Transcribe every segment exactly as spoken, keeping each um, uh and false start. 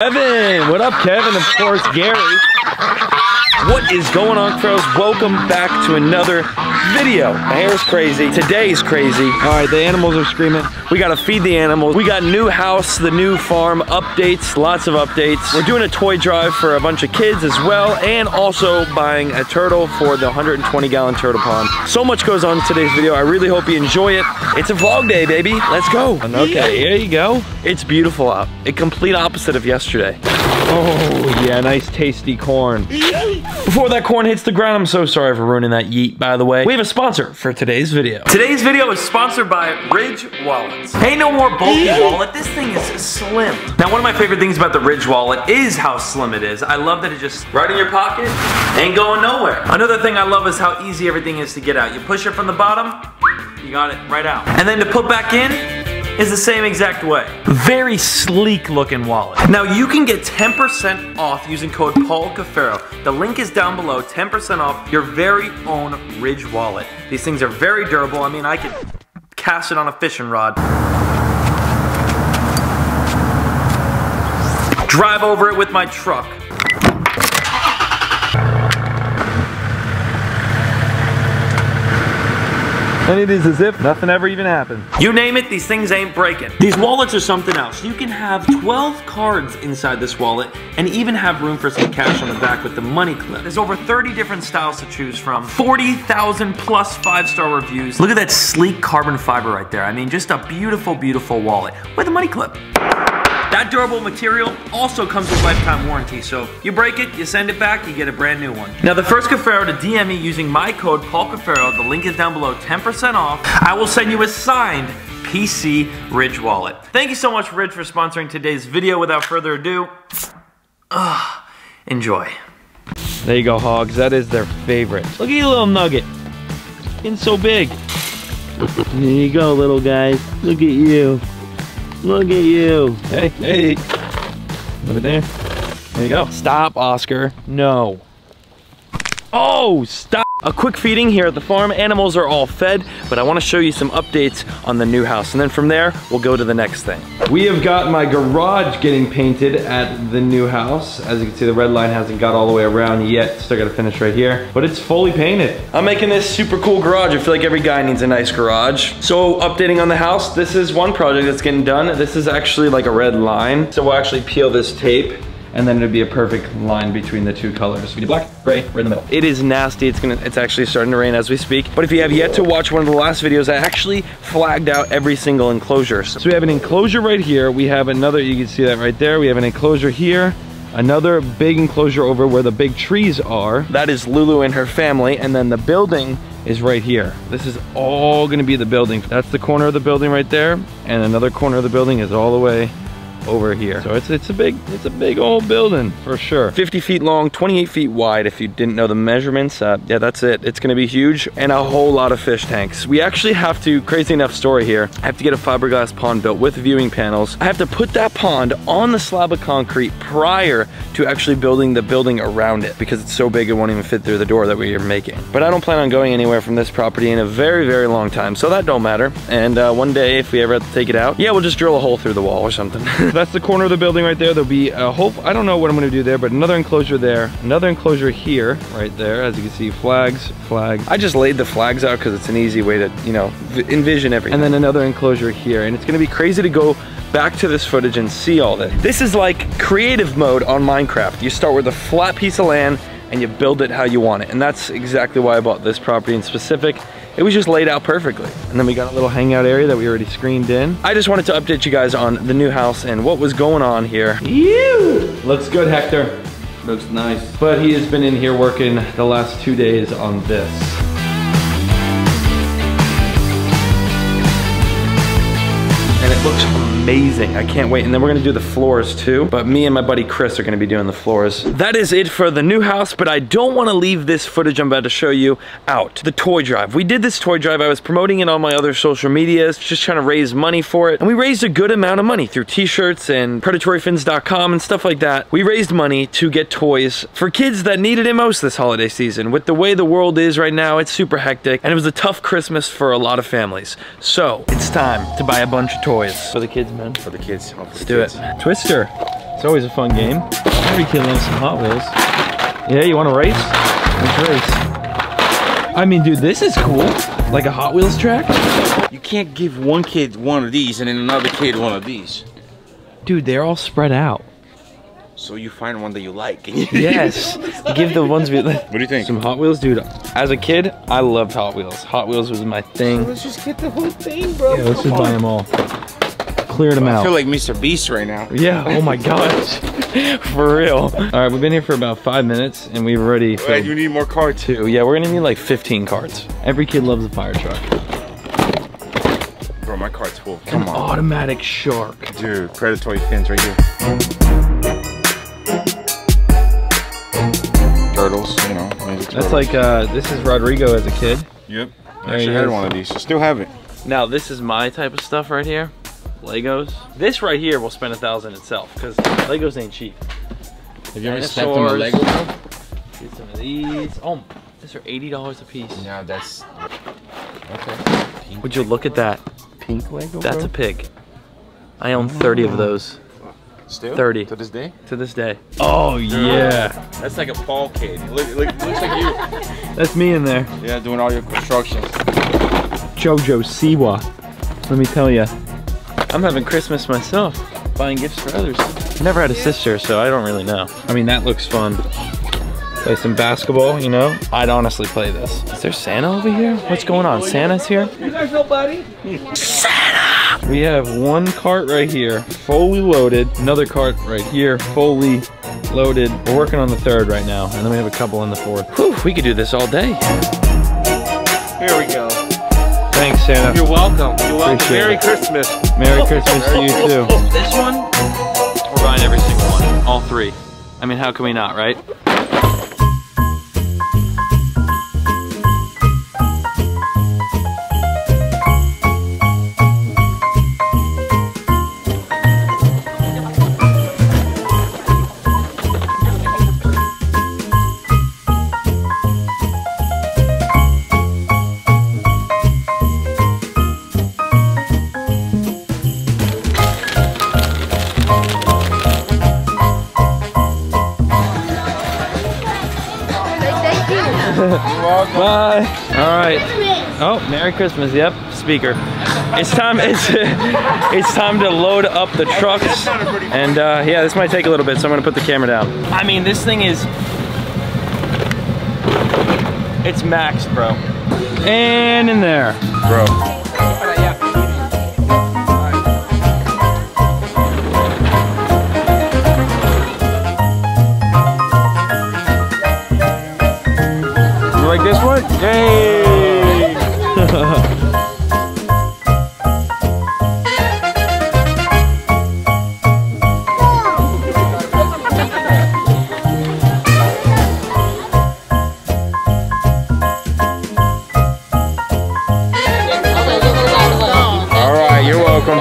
Kevin, what up, Kevin? Of course, Gary. What is going on, crows? Welcome back to another video. The hair is crazy. Today's crazy. All right, the animals are screaming. We gotta feed the animals. We got new house, the new farm, updates, lots of updates. We're doing a toy drive for a bunch of kids as well, and also buying a turtle for the one hundred twenty gallon turtle pond. So much goes on in today's video. I really hope you enjoy it. It's a vlog day, baby. Let's go. Okay, here you go. It's beautiful out. A complete opposite of yesterday. Oh, yeah, nice tasty corn. Before that corn hits the ground, I'm so sorry for ruining that yeet, by the way. We have a sponsor for today's video. Today's video is sponsored by Ridge Wallets. Hey, no more bulky wallet. This thing is slim. Now, one of my favorite things about the Ridge Wallet is how slim it is. I love that it's just right in your pocket, ain't going nowhere. Another thing I love is how easy everything is to get out. You push it from the bottom, you got it right out. And then to put back in, is the same exact way. Very sleek looking wallet. Now you can get ten percent off using code Paul Cuffaro. The link is down below, ten percent off your very own Ridge Wallet. These things are very durable. I mean, I could cast it on a fishing rod. Drive over it with my truck. And it is as if nothing ever even happened. You name it, these things ain't breaking. These wallets are something else. You can have twelve cards inside this wallet and even have room for some cash on the back with the money clip. There's over thirty different styles to choose from. forty thousand plus five-star reviews. Look at that sleek carbon fiber right there. I mean, just a beautiful, beautiful wallet with a money clip. That durable material also comes with lifetime warranty, so you break it, you send it back, you get a brand new one. Now the first Cuffaro to D M me using my code Paul Cuffaro, the link is down below, ten percent off, I will send you a signed P C Ridge Wallet. Thank you so much, Ridge, for sponsoring today's video. Without further ado, uh, enjoy. There you go, hogs, that is their favorite. Look at you, little nugget, getting so big. There you go, little guys, look at you. Look at you. Hey, hey. Over there. There you go. Stop, Oscar. No. Oh, stop. A quick feeding here at the farm. Animals are all fed, but I want to show you some updates on the new house. And then from there, we'll go to the next thing. We have got my garage getting painted at the new house. As you can see, the red line hasn't got all the way around yet. Still got to finish right here, but it's fully painted. I'm making this super cool garage. I feel like every guy needs a nice garage. So updating on the house, this is one project that's getting done. This is actually like a red line. So we'll actually peel this tape, and then it'd be a perfect line between the two colors. We do black, gray, right in the middle. It is nasty. It's gonna. It's actually starting to rain as we speak. But if you have yet to watch one of the last videos, I actually flagged out every single enclosure. So we have an enclosure right here. We have another, you can see that right there. We have an enclosure here. Another big enclosure over where the big trees are. That is Lulu and her family. And then the building is right here. This is all gonna be the building. That's the corner of the building right there. And another corner of the building is all the way over here. So it's it's a big it's a big old building for sure. fifty feet long, twenty-eight feet wide if you didn't know the measurements. Uh, yeah, that's it. It's gonna be huge and a whole lot of fish tanks. We actually have to, crazy enough story here, I have to get a fiberglass pond built with viewing panels. I have to put that pond on the slab of concrete prior to actually building the building around it because it's so big it won't even fit through the door that we are making. But I don't plan on going anywhere from this property in a very, very long time, so that don't matter. And uh, one day if we ever have to take it out, yeah, we'll just drill a hole through the wall or something. That's the corner of the building right there. There'll be a whole, I don't know what I'm gonna do there, but another enclosure there, another enclosure here, right there. As you can see, flags, flags. I just laid the flags out because it's an easy way to, you know, envision everything. And then another enclosure here. And it's gonna be crazy to go back to this footage and see all this. This is like creative mode on Minecraft. You start with a flat piece of land and you build it how you want it. And that's exactly why I bought this property in specific. It was just laid out perfectly. And then we got a little hangout area that we already screened in. I just wanted to update you guys on the new house and what was going on here. Ew! Looks good, Hector. Looks nice. But he has been in here working the last two days on this. And it looks amazing. I can't wait. And then we're gonna do the floors too. But me and my buddy Chris are gonna be doing the floors. That is it for the new house, but I don't wanna leave this footage I'm about to show you out. The toy drive. We did this toy drive. I was promoting it on my other social medias, just trying to raise money for it. And we raised a good amount of money through t-shirts and predatory fins dot com and stuff like that. We raised money to get toys for kids that needed it most this holiday season. With the way the world is right now, it's super hectic. And it was a tough Christmas for a lot of families. So it's time to buy a bunch of toys. For the kids, man. For the kids. For Let's the do kids. it. Twister. It's always a fun game. I'm gonna be killing some Hot Wheels. Yeah, you wanna race? Let's race. I mean, dude, this is cool. Like a Hot Wheels track. You can't give one kid one of these and then another kid one of these. Dude, they're all spread out. So you find one that you like. And you yes, give the ones we like. What do you think? Some Hot Wheels, dude. As a kid, I loved Hot Wheels. Hot Wheels was my thing. Let's just get the whole thing, bro. Yeah, let's just buy them all. Cleared them out. I feel like Mister Beast right now. Yeah, oh my gosh. For real. All right, we've been here for about five minutes and we've already- Wait, filled... you need more carts. Too. Yeah, we're gonna need like fifteen carts. Every kid loves a fire truck. Bro, my cart's full. Come An on. Automatic shark. Dude, predatory fins right here. Turtles, you know. Turtles. That's like, uh, this is Rodrigo as a kid. Yep, I actually had one of these, I still have it. Now this is my type of stuff right here, Legos. This right here will spend a thousand itself, because Legos ain't cheap. Have you ever stepped on a Lego? Get some of these. Oh, these are eighty dollars a piece. No, that's, okay. Pink. Would you look at that? Pink Lego? That's bro? a pig. I own thirty of those. Still? thirty. To this day? To this day. Oh, yeah. That's like a Paul kid. It looks, it looks like you. That's me in there. Yeah, doing all your constructions. Jojo Siwa. Let me tell you, I'm having Christmas myself, buying gifts for others. I never had a sister, so I don't really know. I mean, that looks fun. Play some basketball, you know? I'd honestly play this. Is there Santa over here? What's going on? Santa's here? You guys know, buddy? We have one cart right here, fully loaded. Another cart right here, fully loaded. We're working on the third right now, and then we have a couple in the fourth. Whew, we could do this all day. Here we go. Thanks, Santa. You're welcome. You're welcome. Appreciate Merry it. Christmas. Merry Christmas to you too. This one, we're buying every single one, all three. I mean, how can we not, right? Bye. All right. Oh, Merry Christmas. Yep. Speaker. It's time. It's it's time to load up the trucks. And uh, yeah, this might take a little bit, so I'm gonna put the camera down. I mean, this thing is it's maxed, bro. And in there, bro. Like this one? Yay! All right, you're welcome.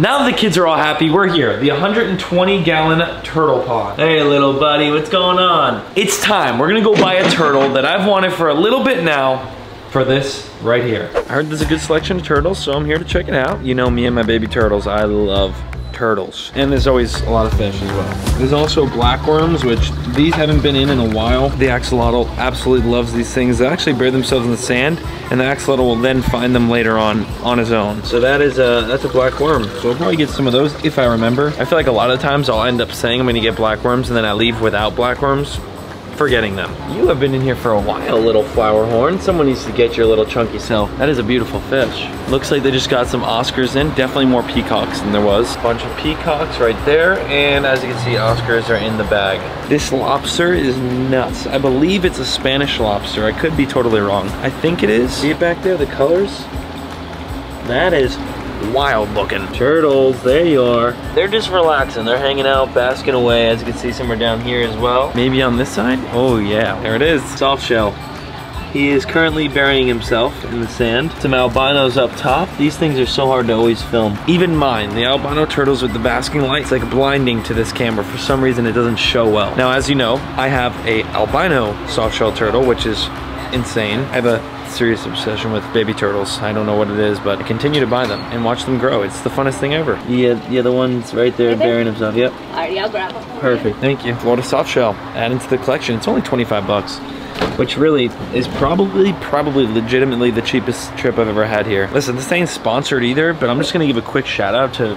Now that the kids are all happy, we're here. The one hundred twenty gallon turtle pond. Hey little buddy, what's going on? It's time, we're gonna go buy a turtle that I've wanted for a little bit now for this right here. I heard there's a good selection of turtles, so I'm here to check it out. You know me and my baby turtles, I love turtles. And there's always a lot of fish as well. There's also blackworms, which these haven't been in in a while. The axolotl absolutely loves these things. They actually bury themselves in the sand, and the axolotl will then find them later on on his own. So that is a, that's a black worm. So we'll probably get some of those if I remember. I feel like a lot of times I'll end up saying I'm gonna get blackworms, and then I leave without blackworms, forgetting them. You have been in here for a while, little flower horn. Someone needs to get your little chunky self. That is a beautiful fish. Looks like they just got some Oscars in. Definitely more peacocks than there was. Bunch of peacocks right there. And as you can see, Oscars are in the bag. This lobster is nuts. I believe it's a Spanish lobster. I could be totally wrong. I think it is. See it back there, the colors? That is wild looking. Turtles, there you are. They're just relaxing, they're hanging out, basking away. As you can see, somewhere down here as well. Maybe on this side? Oh yeah, there it is. Soft shell. He is currently burying himself in the sand. Some albinos up top. These things are so hard to always film. Even mine, the albino turtles with the basking lights, like blinding to this camera. For some reason, it doesn't show well. Now, as you know, I have a albino soft shell turtle, which is insane. I have a serious obsession with baby turtles. I don't know what it is, but I continue to buy them and watch them grow. It's the funnest thing ever. Yeah, the other one's right there bearing himself. Yep. All right, y'all grab them. Perfect, thank you. Florida soft shell, add into the collection. It's only twenty-five bucks. Which really is probably, probably legitimately the cheapest trip I've ever had here. Listen, this ain't sponsored either, but I'm just gonna give a quick shout out to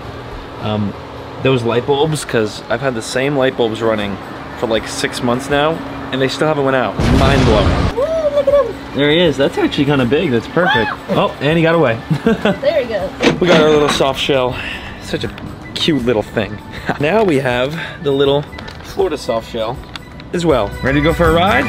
um, those light bulbs, because I've had the same light bulbs running for like six months now, and they still haven't went out. Mind blowing. Woo, look at him. There he is. That's actually kind of big. That's perfect. Oh, and he got away. There he goes. We got our little soft shell. Such a cute little thing. Now we have the little Florida soft shell as well. Ready to go for a ride?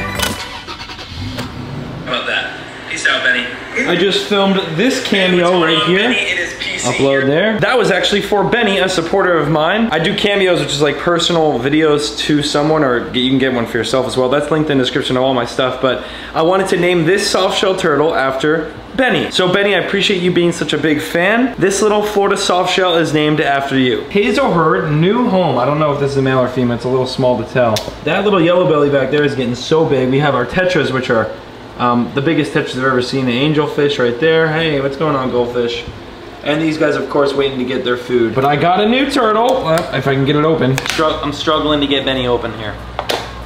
About that. Peace out, Benny. I just filmed this cameo right here. Benny, it is P C. Upload there. That was actually for Benny, a supporter of mine. I do cameos, which is like personal videos to someone, or you can get one for yourself as well. That's linked in the description of all my stuff, but I wanted to name this soft shell turtle after Benny. So Benny, I appreciate you being such a big fan. This little Florida soft shell is named after you. His or her new home. I don't know if this is a male or female. It's a little small to tell. That little yellow belly back there is getting so big. We have our tetras, which are Um, the biggest tetras I've ever seen. The angelfish right there. Hey, what's going on, goldfish? And these guys, of course, waiting to get their food. But I got a new turtle. Well, if I can get it open. Strug- I'm struggling to get Benny open here.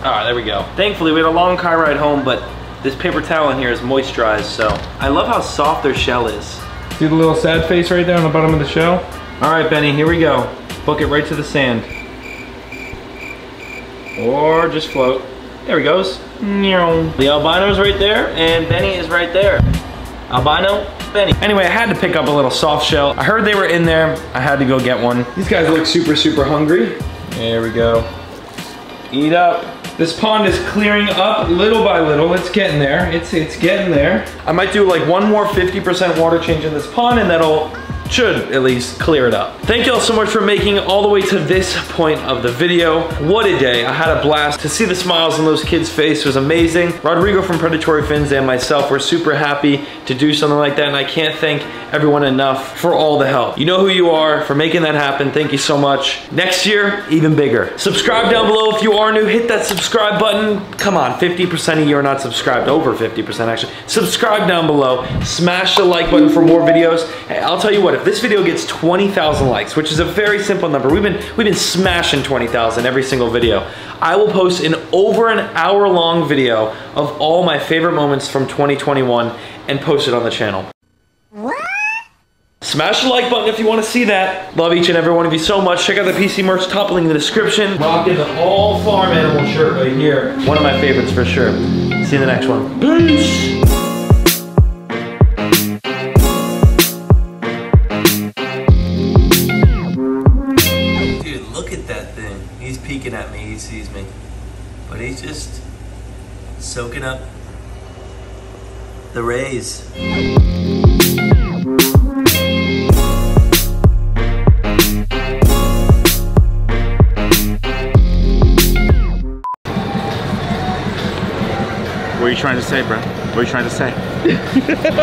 All right, there we go. Thankfully, we had a long car ride home, but this paper towel in here is moisturized, so. I love how soft their shell is. See the little sad face right there on the bottom of the shell? All right, Benny, here we go. Book it right to the sand. Or just float. There he goes. The albino's right there, and Benny is right there. Albino, Benny. Anyway, I had to pick up a little soft shell. I heard they were in there. I had to go get one. These guys look super, super hungry. There we go. Eat up. This pond is clearing up little by little. It's getting there. It's it's getting there. I might do like one more fifty percent water change in this pond, and that'll should at least clear it up. Thank y'all so much for making all the way to this point of the video. What a day, I had a blast. To see the smiles on those kids' face was amazing. Rodrigo from Predatory Fins and myself were super happy to do something like that, and I can't thank everyone enough for all the help. You know who you are for making that happen. Thank you so much. Next year, even bigger. Subscribe down below if you are new. Hit that subscribe button. Come on, fifty percent of you are not subscribed, over fifty percent actually. Subscribe down below. Smash the like button for more videos. Hey, I'll tell you what, if this video gets twenty thousand likes, which is a very simple number, we've been we've been smashing twenty thousand every single video, I will post an over an hour long video of all my favorite moments from twenty twenty-one and post it on the channel. Smash the like button if you want to see that. Love each and every one of you so much. Check out the P C merch, top link in the description. Rocking the all farm animal shirt right here. One of my favorites for sure. See you in the next one. Peace! At me, he sees me, but he's just soaking up the rays. What are you trying to say, bro? What are you trying to say?